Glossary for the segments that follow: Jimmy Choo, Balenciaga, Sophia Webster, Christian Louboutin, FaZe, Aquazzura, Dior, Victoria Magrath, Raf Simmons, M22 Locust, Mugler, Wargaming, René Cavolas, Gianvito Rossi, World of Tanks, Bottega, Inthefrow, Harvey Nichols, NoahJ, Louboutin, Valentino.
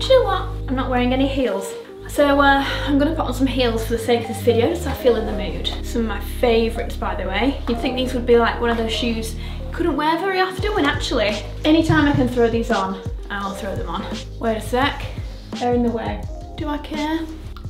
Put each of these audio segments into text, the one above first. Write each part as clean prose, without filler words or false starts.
do you know what? I'm not wearing any heels. So I'm gonna put on some heels for the sake of this video, just so I feel in the mood. Some of my favorites, by the way. You'd think these would be like one of those shoes you couldn't wear very often, when actually, anytime I can throw these on, I'll throw them on. Wait a sec, they're in the way. Do I care?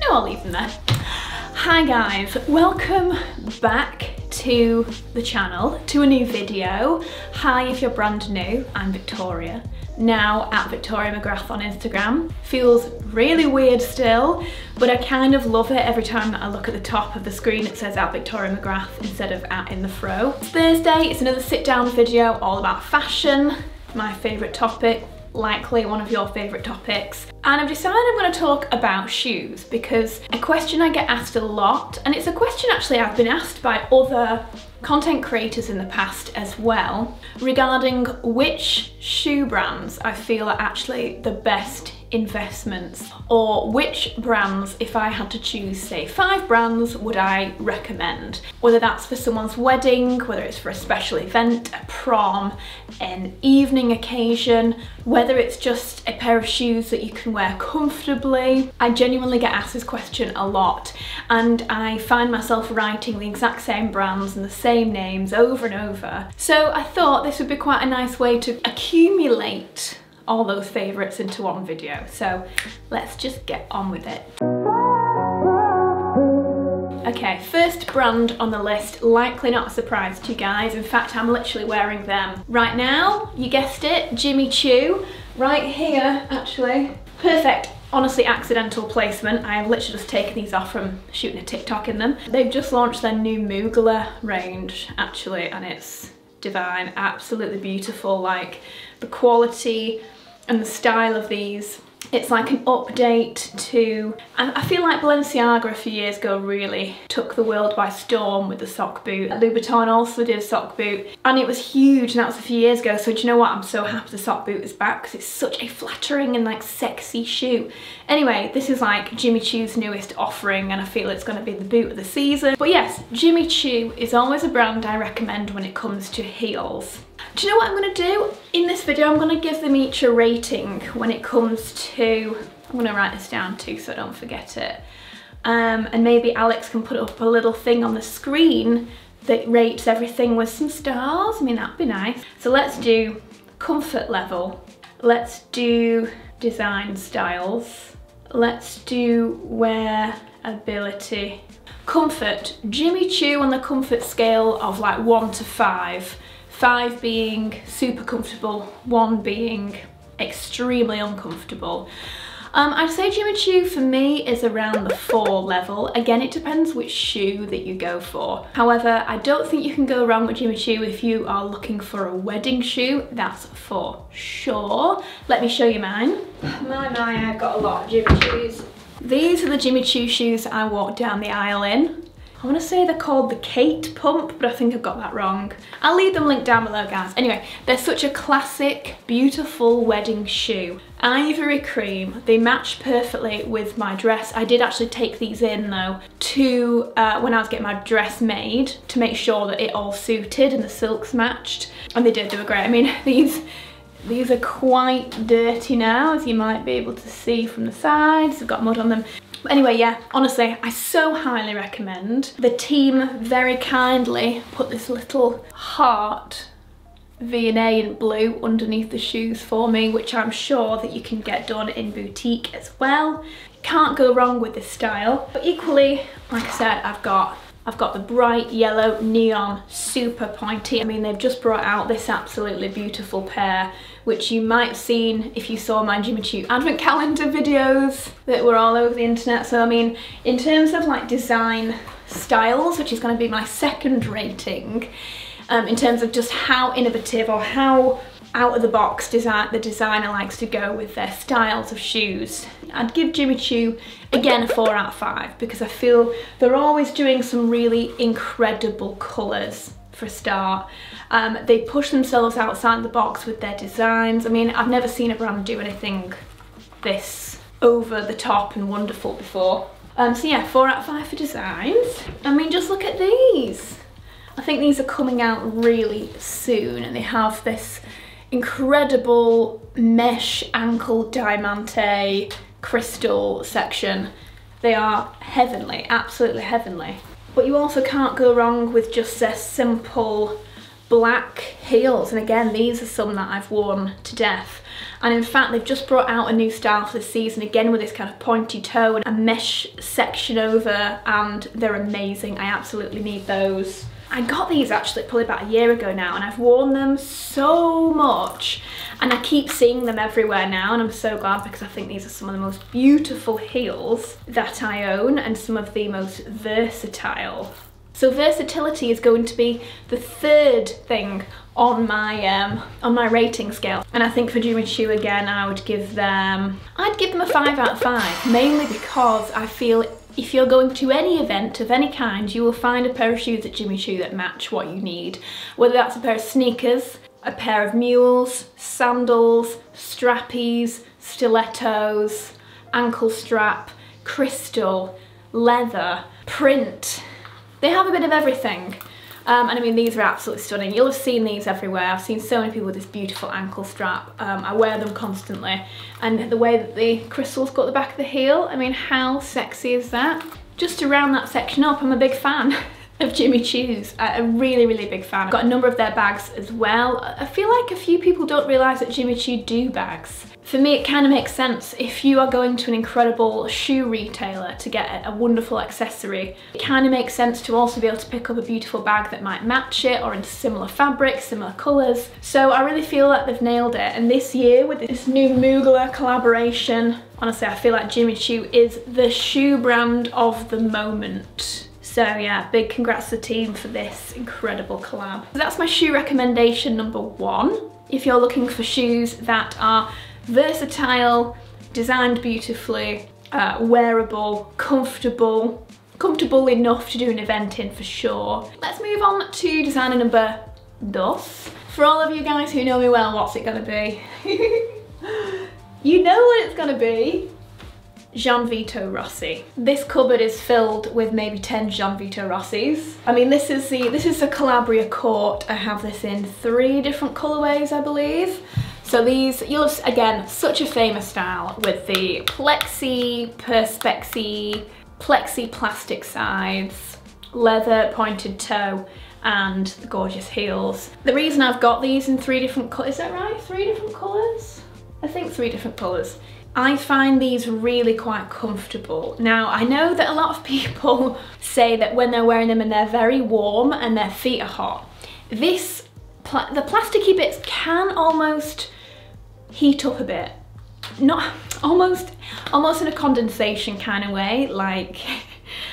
No, I'll leave them there. Hi guys, welcome back to the channel, to a new video. Hi if you're brand new, I'm Victoria. Now at Victoria Magrath on Instagram. Feels really weird still, but I kind of love it every time that I look at the top of the screen. It says at Victoria Magrath instead of at INTHEFROW. It's Thursday, it's another sit down video all about fashion, my favourite topic, likely one of your favourite topics. And I've decided I'm going to talk about shoes because a question I get asked a lot, and it's a question actually I've been asked by other content creators in the past as well, regarding which shoe brands I feel are actually the best investments, or which brands, if I had to choose say 5 brands, would I recommend, whether that's for someone's wedding, whether it's for a special event, a prom, an evening occasion, whether it's just a pair of shoes that you can wear comfortably. I genuinely get asked this question a lot, and I find myself writing the exact same brands and the same names over and over. So I thought this would be quite a nice way to accumulate all those favourites into one video. So let's just get on with it. Okay, first brand on the list, likely not a surprise to you guys. In fact, I'm literally wearing them right now. You guessed it, Jimmy Choo. Right here, actually. Perfect, honestly accidental placement. I have literally just taken these off from shooting a TikTok in them. They've just launched their new Mugler range, actually, and it's divine, absolutely beautiful. Like the quality and the style of these, it's like an update to, I feel like Balenciaga a few years ago really took the world by storm with the sock boot. Louboutin also did a sock boot and it was huge, and that was a few years ago. So do you know what, I'm so happy the sock boot is back because it's such a flattering and like sexy shoe. Anyway, this is like Jimmy Choo's newest offering and I feel it's going to be the boot of the season. But yes, Jimmy Choo is always a brand I recommend when it comes to heels. Do you know what I'm going to do? In this video I'm going to give them each a rating when it comes to, I'm going to write this down too so I don't forget it, and maybe Alex can put up a little thing on the screen that rates everything with some stars. I mean, that'd be nice. So let's do comfort level, let's do design styles, let's do wearability. Comfort, Jimmy Choo on the comfort scale of like 1 to 5. 5 being super comfortable, 1 being extremely uncomfortable. I'd say Jimmy Choo for me is around the 4 level. Again, it depends which shoe that you go for. However, I don't think you can go wrong with Jimmy Choo if you are looking for a wedding shoe, that's for sure. Let me show you mine. My, I've got a lot of Jimmy Choos. These are the Jimmy Choo shoes I walked down the aisle in. I want to say they're called the Kate Pump, but I think I've got that wrong. I'll leave them linked down below, guys. Anyway, they're such a classic, beautiful wedding shoe. Ivory cream, they match perfectly with my dress. I did actually take these in though to when I was getting my dress made to make sure that it all suited and the silks matched. And they did, they were great. I mean, these are quite dirty now, as you might be able to see from the sides. They've got mud on them. Anyway, yeah, honestly, I so highly recommend. The team very kindly put this little heart V&A in blue underneath the shoes for me, which I'm sure that you can get done in boutique as well. Can't go wrong with this style. But equally, like I said, I've got the bright yellow neon super pointy. I mean, they've just brought out this absolutely beautiful pair, which you might have seen if you saw my Jimmy Choo advent calendar videos that were all over the internet. So I mean, in terms of like design styles, which is going to be my second rating, in terms of just how innovative or how out of the box the designer likes to go with their styles of shoes, I'd give Jimmy Choo again a 4 out of 5 because I feel they're always doing some really incredible colours for a start. They push themselves outside the box with their designs. I mean, I've never seen a brand do anything this over the top and wonderful before. So yeah, 4 out of 5 for designs. I mean, just look at these. I think these are coming out really soon and they have this incredible mesh ankle diamante crystal section. They are heavenly, absolutely heavenly. But you also can't go wrong with just a simple black heels, and again these are some that I've worn to death, and in fact they've just brought out a new style for this season again with this kind of pointy toe and a mesh section over, and they're amazing. I absolutely need those. I got these actually probably about a year ago now, and I've worn them so much and I keep seeing them everywhere now, and I'm so glad because I think these are some of the most beautiful heels that I own and some of the most versatile. So versatility is going to be the third thing on my rating scale, and I think for Jimmy Choo again I'd give them a 5 out of 5, mainly because I feel if you're going to any event of any kind you will find a pair of shoes at Jimmy Choo that match what you need, whether that's a pair of sneakers, a pair of mules, sandals, strappies, stilettos, ankle strap, crystal, leather, print. They have a bit of everything, and I mean these are absolutely stunning. You'll have seen these everywhere. I've seen so many people with this beautiful ankle strap. I wear them constantly, and the way that the crystal's got the back of the heel, I mean how sexy is that? Just to round that section up, I'm a big fan of Jimmy Choo's, a really big fan. I've got a number of their bags as well. I feel like a few people don't realise that Jimmy Choo do bags. For me it kind of makes sense. If you are going to an incredible shoe retailer to get a wonderful accessory, it kind of makes sense to also be able to pick up a beautiful bag that might match it, or in similar fabrics, similar colours. So I really feel like they've nailed it, and this year with this new Mugler collaboration, honestly I feel like Jimmy Choo is the shoe brand of the moment. So yeah, big congrats to the team for this incredible collab. So that's my shoe recommendation number one. If you're looking for shoes that are versatile, designed beautifully, wearable, comfortable enough to do an event in for sure. Let's move on to designer number dos. For all of you guys who know me well, what's it gonna be? You know what it's gonna be. Gianvito Rossi. This cupboard is filled with maybe 10 Gianvito Rossis. I mean this is the Calabria Court. I have this in 3 different colourways I believe. So these, you'll again, such a famous style with the plexi, perspexi, plexi plastic sides, leather pointed toe, and the gorgeous heels. The reason I've got these in 3 different colours, is that right? 3 different colours? I think 3 different colours. I find these really quite comfortable. Now, I know that a lot of people say that when they're wearing them and they're very warm and their feet are hot, the plasticky bits can almost heat up a bit. Not almost in a condensation kind of way. Like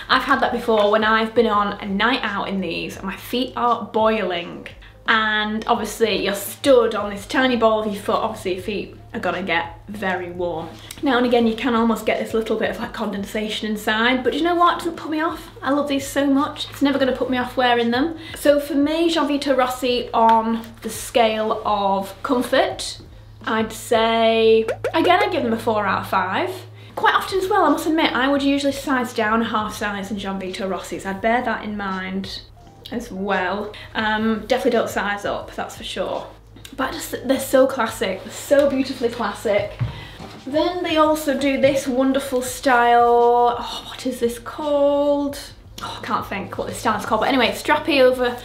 I've had that before when I've been on a night out in these and my feet are boiling. And obviously you're stood on this tiny ball of your foot, obviously your feet are gonna get very warm. Now and again you can almost get this little bit of like condensation inside, but you know what, it doesn't put me off. I love these so much, it's never gonna put me off wearing them. So for me, Gianvito Rossi on the scale of comfort, I'd say, again I'd give them a 4 out of 5. Quite often as well, I must admit, I would usually size down a half size in Gianvito Rossi's, I'd bear that in mind as well. Definitely don't size up, that's for sure. But just, they're so classic, they're so beautifully classic. Then they also do this wonderful style, oh, what is this called? Oh, I can't think what this style's called, but anyway, strappy over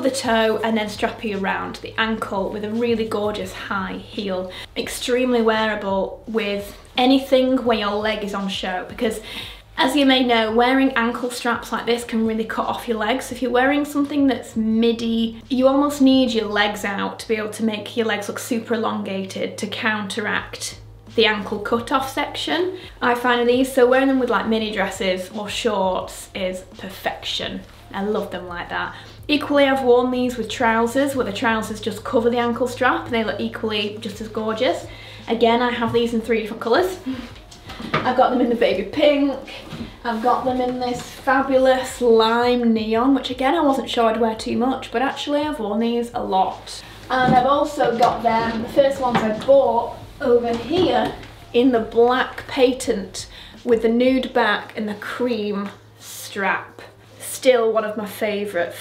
the toe and then strappy around the ankle with a really gorgeous high heel. Extremely wearable with anything where your leg is on show, because as you may know, wearing ankle straps like this can really cut off your legs. If you're wearing something that's midi, you almost need your legs out to be able to make your legs look super elongated to counteract the ankle cut-off section. I find these, so wearing them with like mini dresses or shorts is perfection. I love them like that. Equally, I've worn these with trousers, where the trousers just cover the ankle strap, and they look equally just as gorgeous. Again, I have these in 3 different colours. I've got them in the baby pink, I've got them in this fabulous lime neon, which again I wasn't sure I'd wear too much, but actually I've worn these a lot. And I've also got them, the first ones I bought over here, in the black patent with the nude back and the cream strap. Still one of my favourite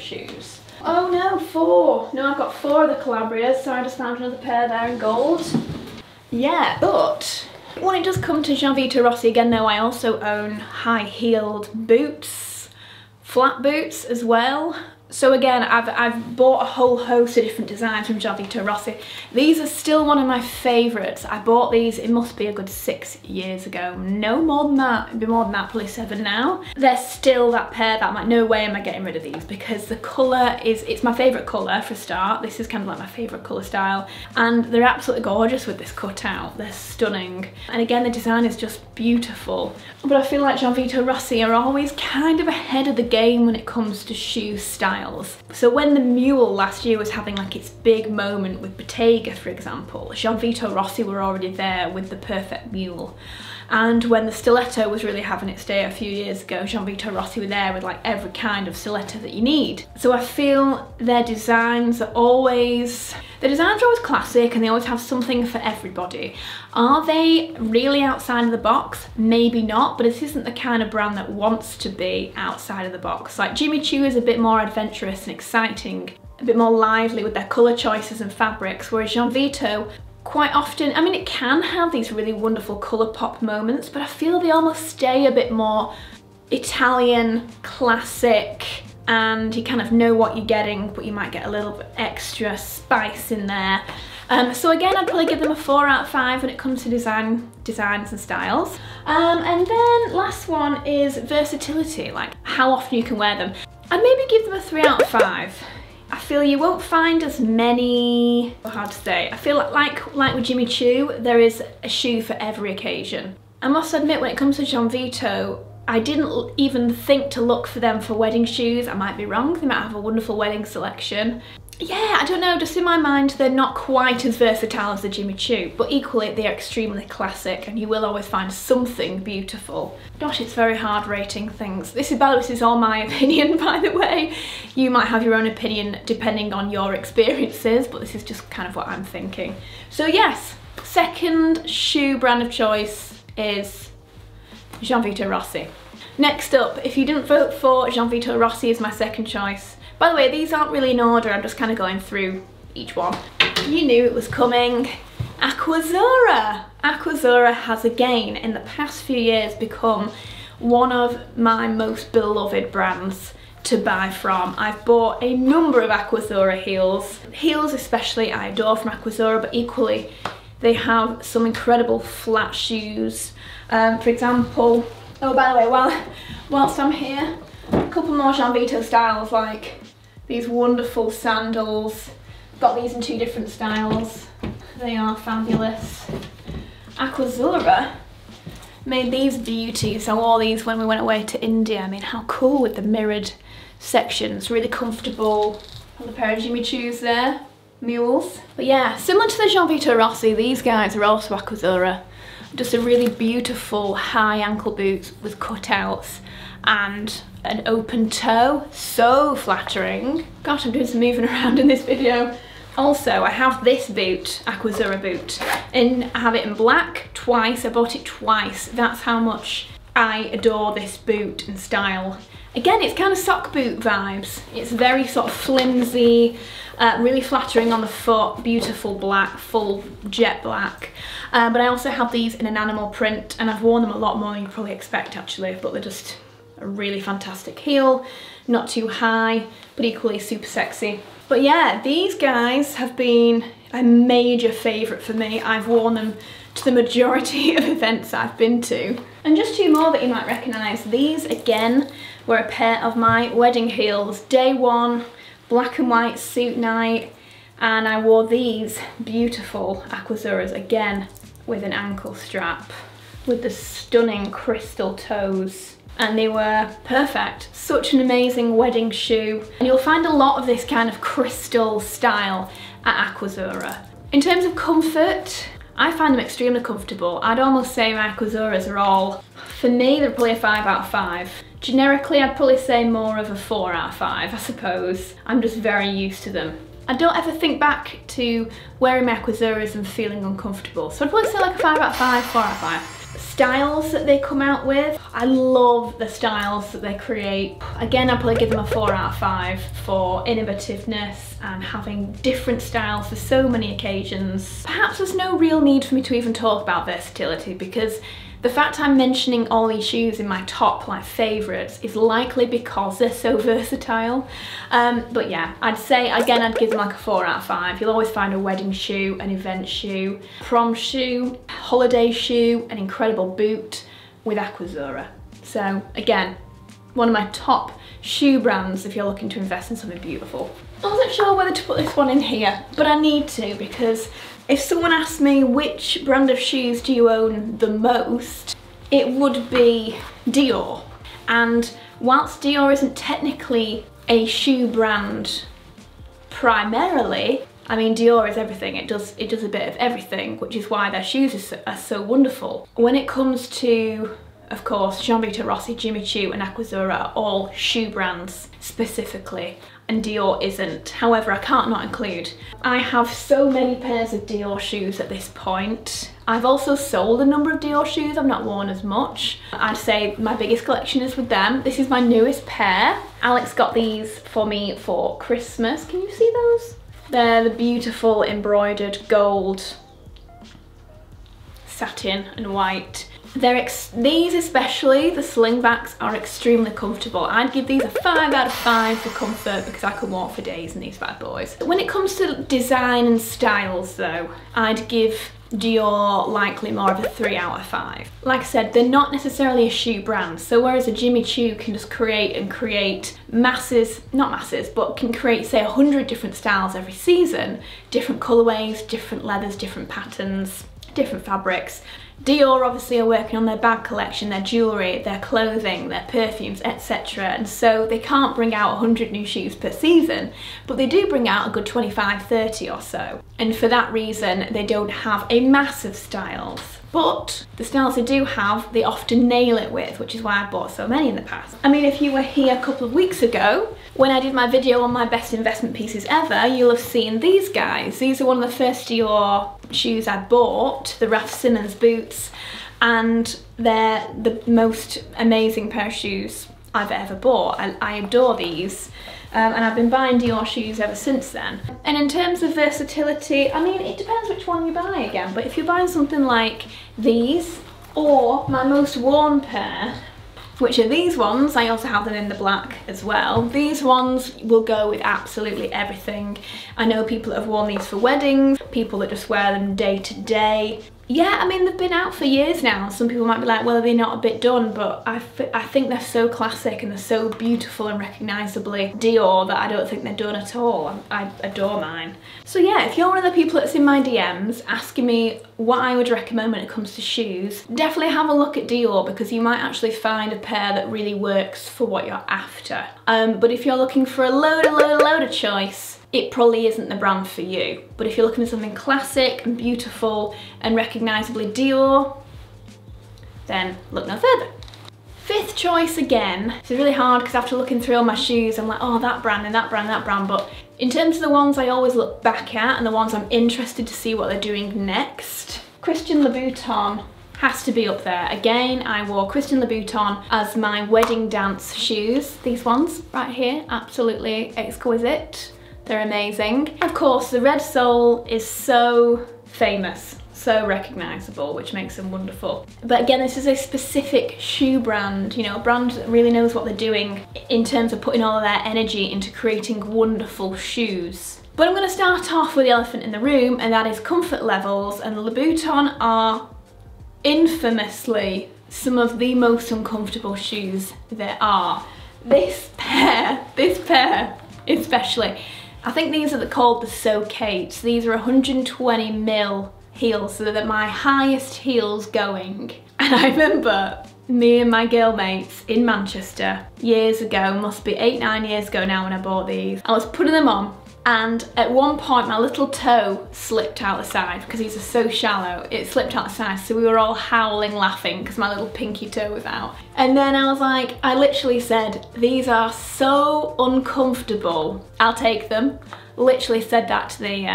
shoes. Oh no, four. No, I've got four of the Calabrias, so I just found another pair there in gold. Yeah, but when it does come to Gianvito Rossi again though, I also own high-heeled boots, flat boots as well. So again, I've bought a whole host of different designs from Gianvito Rossi. These are still one of my favourites. I bought these, it must be a good 6 years ago. No more than that, it'd be more than that, probably 7 now. They're still that pair that I'm like, no way am I getting rid of these, because the colour is, it's my favourite colour for a start. This is kind of like my favourite colour style. And they're absolutely gorgeous with this cutout. They're stunning. And again, the design is just beautiful. But I feel like Gianvito Rossi are always kind of ahead of the game when it comes to shoe style. So when the Mule last year was having like its big moment with Bottega, for example, Gianvito Rossi were already there with the Perfect Mule. And when the Stiletto was really having its day a few years ago, Gianvito Rossi were there with like every kind of stiletto that you need. So I feel their designs are always classic, and they always have something for everybody. Are they really outside of the box? Maybe not, but this isn't the kind of brand that wants to be outside of the box. Like Jimmy Choo is a bit more adventurous and exciting, a bit more lively with their colour choices and fabrics, whereas Gianvito quite often, I mean, it can have these really wonderful colour pop moments, but I feel they almost stay a bit more Italian, classic, and you kind of know what you're getting, but you might get a little bit extra spice in there. So again, I'd probably give them a 4 out of 5 when it comes to designs and styles. And then last one is versatility, like how often you can wear them. I'd maybe give them a 3 out of 5. I feel you won't find as many, hard to say. I feel like with Jimmy Choo, there is a shoe for every occasion. I must admit, when it comes to Gianvito, I didn't even think to look for them for wedding shoes. I might be wrong, they might have a wonderful wedding selection. Yeah, I don't know, just in my mind, they're not quite as versatile as the Jimmy Choo, but equally they are extremely classic and you will always find something beautiful. Gosh, it's very hard rating things. This is all my opinion, by the way. You might have your own opinion depending on your experiences, but this is just kind of what I'm thinking. So yes, second shoe brand of choice is Gianvito Rossi. Next up, if you didn't vote for Gianvito Rossi as my second choice, by the way, these aren't really in order, I'm just kind of going through each one. You knew it was coming. Aquazzura! Aquazzura has again, in the past few years, become one of my most beloved brands to buy from. I've bought a number of Aquazzura heels. Heels especially I adore from Aquazzura, but equally they have some incredible flat shoes. For example, oh, by the way, whilst I'm here, a couple more Gianvito styles, like these wonderful sandals. Got these in 2 different styles. They are fabulous. Aquazzura made these beauties. I wore these when we went away to India. I mean, how cool with the mirrored sections. Really comfortable. Another pair of Jimmy Choos there. Mules. But yeah, similar to the Gianvito Rossi, these guys are also Aquazzura. Just a really beautiful high ankle boots with cutouts and an open toe. So flattering. Gosh, I'm doing some moving around in this video. Also, I have this boot, Aquazzura boot, and I have it in black twice. I bought it twice. That's how much I adore this boot and style. Again, it's kind of sock boot vibes. It's very sort of flimsy, really flattering on the foot, beautiful black, full jet black. But I also have these in an animal print, and I've worn them a lot more than you'd probably expect actually, but they're just a really fantastic heel, not too high, but equally super sexy. But yeah, these guys have been a major favourite for me. I've worn them to the majority of events I've been to. And just 2 more that you might recognise. These again were a pair of my wedding heels. Day 1, black and white suit night, and I wore these beautiful Aquazzuras again with an ankle strap with the stunning crystal toes. And they were perfect. Such an amazing wedding shoe. And you'll find a lot of this kind of crystal style at Aquazzura. In terms of comfort, I find them extremely comfortable. I'd almost say my Aquazzuras are all, for me, they're probably a 5 out of 5. Generically, I'd probably say more of a 4 out of 5, I suppose. I'm just very used to them. I don't ever think back to wearing my Aquazzuras and feeling uncomfortable. So I'd probably say like a 5 out of 5, 4 out of 5. styles that they come out with. I love the styles that they create. Again, I'd probably give them a 4 out of 5 for innovativeness and having different styles for so many occasions. Perhaps there's no real need for me to even talk about versatility, because the fact I'm mentioning all these shoes in my top like favourites is likely because they're so versatile. But yeah, I'd say again I'd give them like a 4 out of 5. You'll always find a wedding shoe, an event shoe, prom shoe, holiday shoe, an incredible boot with Aquazzura. So again, one of my top shoe brands if you're looking to invest in something beautiful. I wasn't sure whether to put this one in here, but I need to, because if someone asked me which brand of shoes do you own the most, it would be Dior. And whilst Dior isn't technically a shoe brand primarily, I mean Dior is everything, it does a bit of everything, which is why their shoes are so wonderful. When it comes to, of course, Gianvito Rossi, Jimmy Choo and Aquazzura are all shoe brands specifically, and Dior isn't. However, I can't not include. I have so many pairs of Dior shoes at this point. I've also sold a number of Dior shoes, I've not worn as much. I'd say my biggest collection is with them. This is my newest pair. Alex got these for me for Christmas. Can you see those? They're the beautiful embroidered gold satin and white. These especially, the slingbacks, are extremely comfortable. I'd give these a 5 out of 5 for comfort, because I can walk for days in these bad boys. When it comes to design and styles though, I'd give Dior likely more of a 3 out of 5. Like I said, they're not necessarily a shoe brand, so whereas a Jimmy Choo can just create masses, not masses, but can create say 100 different styles every season, different colorways, different leathers, different patterns, different fabrics. Dior obviously are working on their bag collection, their jewellery, their clothing, their perfumes, etc. And so they can't bring out 100 new shoes per season, but they do bring out a good 25, 30 or so. And for that reason, they don't have a mass of styles. But the styles they do have, they often nail it with, which is why I bought so many in the past. I mean, if you were here a couple of weeks ago, when I did my video on my best investment pieces ever, you'll have seen these guys. These are one of the first Dior shoes I bought, the Raf Simmons boots, and they're the most amazing pair of shoes I've ever bought. I adore these. And I've been buying Dior shoes ever since then. And in terms of versatility, I mean, it depends which one you buy again, but if you're buying something like these, or my most worn pair, which are these ones, I also have them in the black as well, these ones will go with absolutely everything. I know people that have worn these for weddings, people that just wear them day to day. Yeah, I mean, they've been out for years now. Some people might be like, well, are they not a bit done? But I think they're so classic and they're so beautiful and recognisably Dior that I don't think they're done at all. I adore mine. So yeah, if you're one of the people that's in my DMs asking me what I would recommend when it comes to shoes, definitely have a look at Dior, because you might actually find a pair that really works for what you're after. But if you're looking for a load of choice, it probably isn't the brand for you. But if you're looking for something classic and beautiful and recognisably Dior, then look no further. Fifth choice again. It's really hard because after looking through all my shoes, I'm like, oh, that brand and that brand, that brand. But in terms of the ones I always look back at and the ones I'm interested to see what they're doing next, Christian Louboutin has to be up there. Again, I wore Christian Louboutin as my wedding dance shoes. These ones right here, absolutely exquisite. They're amazing. Of course, the red sole is so famous, so recognisable, which makes them wonderful. But again, this is a specific shoe brand, you know, a brand that really knows what they're doing in terms of putting all of their energy into creating wonderful shoes. But I'm going to start off with the elephant in the room, and that is comfort levels, and Louboutin are infamously some of the most uncomfortable shoes there are. This pair especially. I think these are called the Socates. These are 120mm heels, so they're my highest heels going. And I remember me and my girl mates in Manchester years ago, must be 8-9 years ago now when I bought these. I was putting them on, and at one point my little toe slipped out the side, because these are so shallow, it slipped out the side, so we were all howling laughing because my little pinky toe was out. And then I was like, I literally said, these are so uncomfortable, I'll take them. Literally said that to the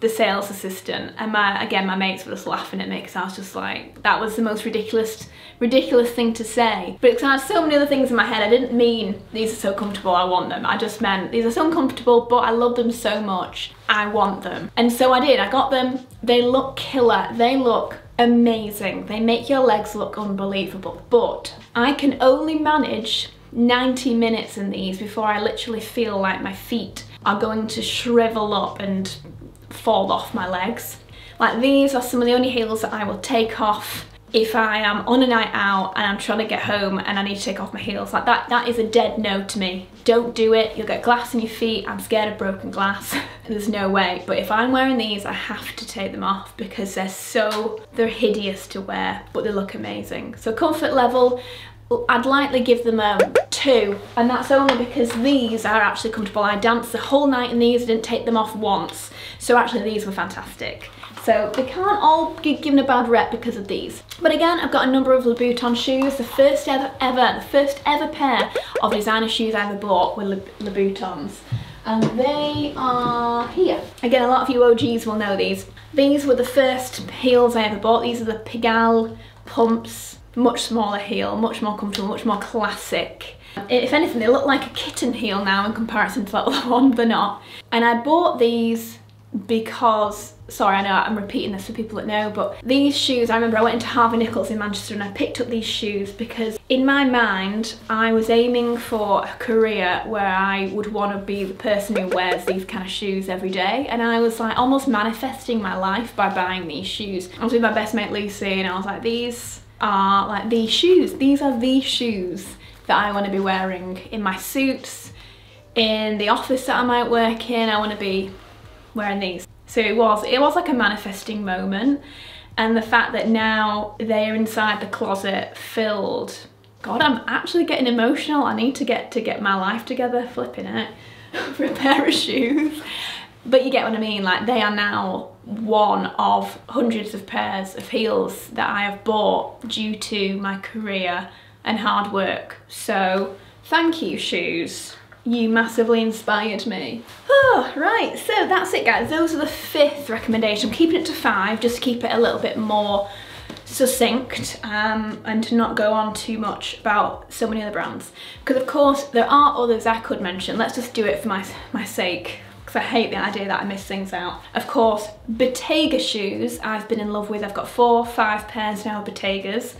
the sales assistant, and my mates were just laughing at me because I was just like, that was the most ridiculous thing to say. But because I had so many other things in my head, I didn't mean these are so comfortable, I want them. I just meant these are so uncomfortable, but I love them so much, I want them. And so I did, I got them. They look killer, they look amazing. They make your legs look unbelievable, but I can only manage 90 minutes in these before I literally feel like my feet are going to shrivel up and fall off my legs. Like, these are some of the only heels that I will take off if I am on a night out and I'm trying to get home and I need to take off my heels. Like, that is a dead no to me. Don't do it, you'll get glass in your feet. I'm scared of broken glass. There's no way. But if I'm wearing these, I have to take them off because they're hideous to wear, but they look amazing. So comfort level, I'd likely give them a 2, and that's only because these are actually comfortable. I danced the whole night in these, I didn't take them off once, so actually these were fantastic. So they can't all be given a bad rep because of these. But again, I've got a number of Louboutin shoes. The first ever pair of designer shoes I ever bought were Louboutins, and they are here. Again, a lot of you OGs will know these. These were the first heels I ever bought. These are the Pigalle pumps. Much smaller heel, much more comfortable, much more classic. If anything, they look like a kitten heel now in comparison to that other one. They're not. And I bought these because, sorry, I know I'm repeating this for people that know, but these shoes, I remember I went into Harvey Nichols in Manchester and I picked up these shoes because in my mind I was aiming for a career where I would want to be the person who wears these kind of shoes every day, and I was like almost manifesting my life by buying these shoes. I was with my best mate Lucy and I was like, these are like these shoes. These are the shoes that I want to be wearing in my suits, in the office that I might work in. I want to be wearing these. So it was like a manifesting moment, and the fact that now they're inside the closet filled. God, I'm actually getting emotional. I need to get my life together, flipping it, for a pair of shoes. But you get what I mean, like they are now one of hundreds of pairs of heels that I have bought due to my career and hard work. So thank you, shoes. You massively inspired me. Oh, right, so that's it, guys. Those are the 5th recommendation. I'm keeping it to 5 just to keep it a little bit more succinct and to not go on too much about so many other brands. Because of course there are others I could mention. Let's just do it for my sake. I hate the idea that I miss things out. Of course, Bottega shoes I've been in love with. I've got 4 or 5 pairs now of Bottegas.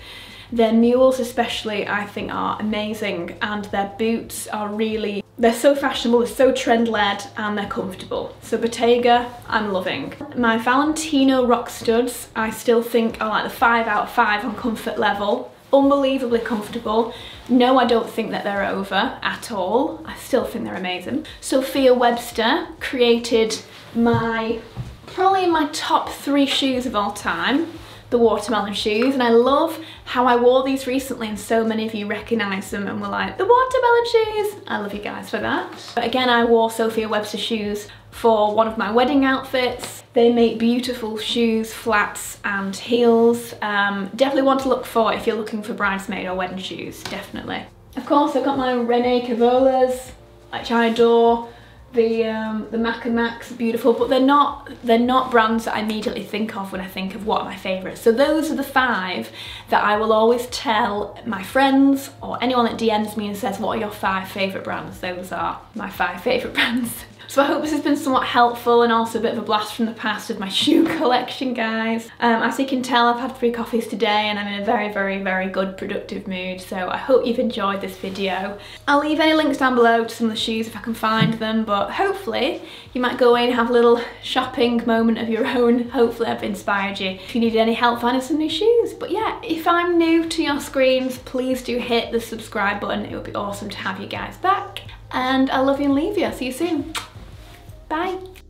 Their mules especially I think are amazing, and their boots are really, they're so fashionable, they're so trend led, and they're comfortable. So Bottega, I'm loving. My Valentino rock studs I still think are like the 5 out of 5 on comfort level. Unbelievably comfortable. No, I don't think that they're over at all. I still think they're amazing. Sophia Webster created probably my top 3 shoes of all time, the watermelon shoes, and I love how I wore these recently and so many of you recognise them and were like, the watermelon shoes! I love you guys for that. But again, I wore Sophia Webster shoes for one of my wedding outfits. They make beautiful shoes, flats and heels. Definitely one to look for if you're looking for bridesmaid or wedding shoes, definitely. Of course, I've got my René Cavolas, which I adore. The Mac & Macs are beautiful, but they're not brands that I immediately think of when I think of what are my favourites. So those are the 5 that I will always tell my friends or anyone that DMs me and says, what are your 5 favourite brands? Those are my 5 favourite brands. So I hope this has been somewhat helpful and also a bit of a blast from the past of my shoe collection, guys. As you can tell, I've had 3 coffees today and I'm in a very, very, very good productive mood. So I hope you've enjoyed this video. I'll leave any links down below to some of the shoes if I can find them, but hopefully you might go away and have a little shopping moment of your own. Hopefully I've inspired you. If you need any help finding some new shoes. But yeah, if I'm new to your screens, please do hit the subscribe button. It would be awesome to have you guys back. And I love you and leave you. See you soon. Bye.